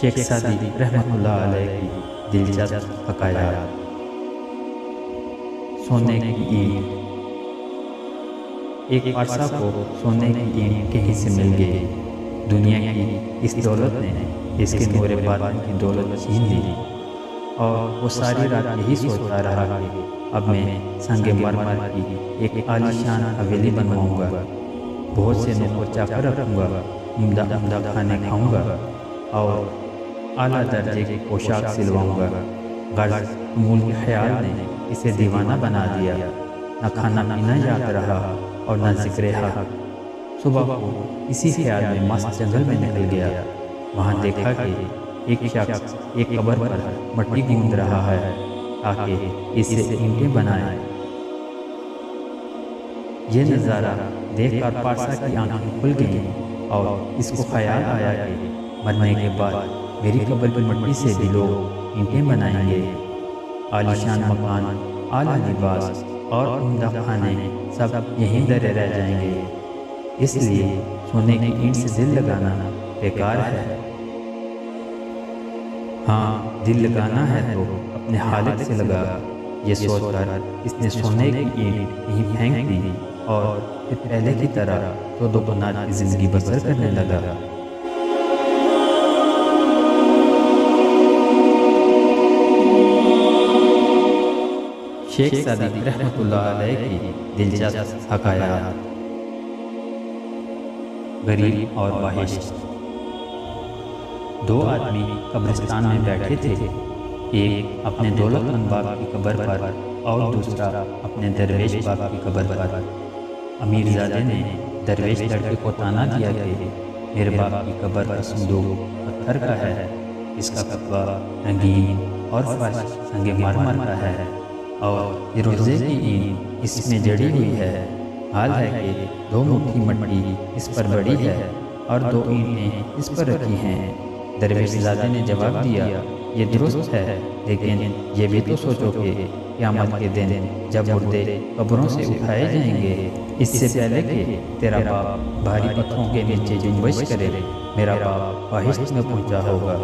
शेख सादी रहमतुल्लाह अलैह की दिलचस्प हकायात। सोने की ईंट। एक अरसा को सोने की ईंट के हिस्से मिल गए। दुनिया की इस दौलत ने इसके नूरे बादन की दौलत छीन ली और वो सारी रात यही सोचता रहा कि अब मैं संगे मरमर की एक आलीशान हवेली बनवाऊंगा, बहुत से नौकर चाकर रखूँगा, उम्दा उम्दा खाने खाऊंगा और आला दर्जे की पोशाक सिलवाऊंगा। गर्ज मूल के ख्याल ने इसे दीवाना बना दिया। न खाना पीना याद रहा और न जिक्र हक। सुबह को इसी ख्याल में मस्त जंगल में निकल गया। वहाँ देखा कि एक शख्स एक कब्र पर मट्टी गूंद रहा है ताकि इससे ईंटें बनाए। यह नज़ारा देखकर पारसा की आंखें खुल गईं और इसको ख्याल आया कि मरने के बाद मेरी कब्र पर मट्टी से भी लोग ईंटें बनाएंगे। आलीशान मकान, आला लिबास और उम्दा खाने सब यहीं डरे रह जाएंगे, इसलिए सोने की ईंट से दिल लगाना बेकार है। हाँ, दिल लगाना है तो अपने हालत से लगा। ये सोचकर इसने सोने की ईंट यहीं फेंक दी और फिर पहले की तरह तो दोगुना जिंदगी बसर करने लगा। शेख सादी रहमतुल्लाह अलैह की दिलचस्प हकायात। गरीब और बहिश्त। दो आदमी कब्रिस्तान में बैठे थे, एक अपने दौलतमंद बाप की कब्र पर और दूसरा अपने दरवेश बाप की कब्र पर। अमीरजादे ने दरवेश लड़के को ताना दिया कि मेरे बाप की कब्र पर संदूक पत्थर का है, इसका कपड़ा रंगीन और फर्श संगे मारमर का है और ये रोजे की ईंट इसमें जड़ी हुई है। हाल है कि दो मुट्ठी मट्टी इस पर बड़ी है और दो ईंटें इस पर रखी हैं। दरवेश ज़ादे ने जवाब दिया, ये दुरुस्त है, लेकिन ये भी तो सोचो कि क़यामत के दिन जब मुर्दे कब्रों से उठाए जाएंगे, इससे पहले कि तेरा बाप भारी पत्थरों के नीचे जुम्बश करे, मेरा बाप बहिश्त में पहुँचा होगा।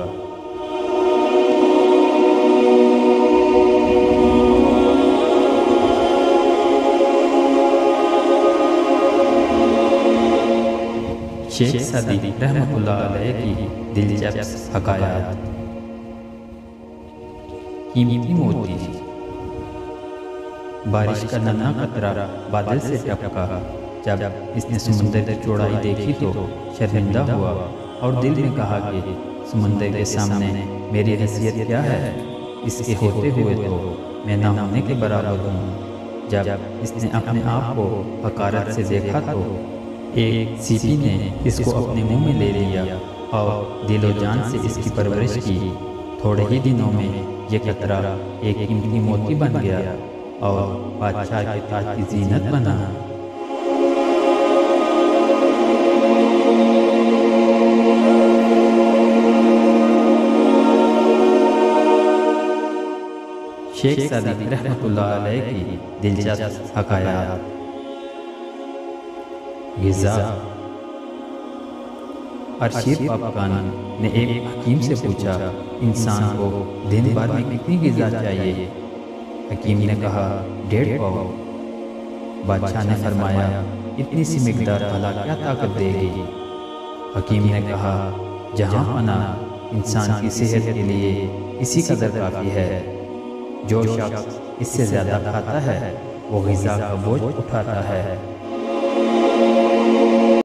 शेख सादी रहमतुल्लाह अलैह की दिलचस्प हकायात। कीमती मोती। बारिश का नन्हा कतरा बादल से टपका। जब इसने समुंदर की चौड़ाई देखी तो शर्मिंदा हुआ और दिल में कहा कि समुंदर के सामने मेरी हैसियत क्या है, इसके होते हुए तो मैं ना होने के बराबर हूँ। जब इसने अपने आप को हकारत से देखा तो एक सीपी ने इसको अपने मुंह में ले लिया और दिलो जान से इसकी परवरिश की। थोड़े ही दिनों में यह कतरा एक कीमती मोती बन गया और बादशाह के ताज की जीनत बना। शेख सादी रहमतुल्लाह अलैह की दिलचस्प हकायात। गिजा अरशद अफगान ने एक हकीम से पूछा, इंसान को दिन भर में कितनी गिजा चाहिए? हकीम ने कहा, 1.5 पाव। बादशाह ने फरमाया, इतनी सी मिकदार भला क्या ताकत देगी? हकीम ने कहा, जहाँ पना इंसान की सेहत के लिए इसी कदर काफ़ी है। जो शख्स इससे ज़्यादा खाता है वो गिजा का बोझ उठाता है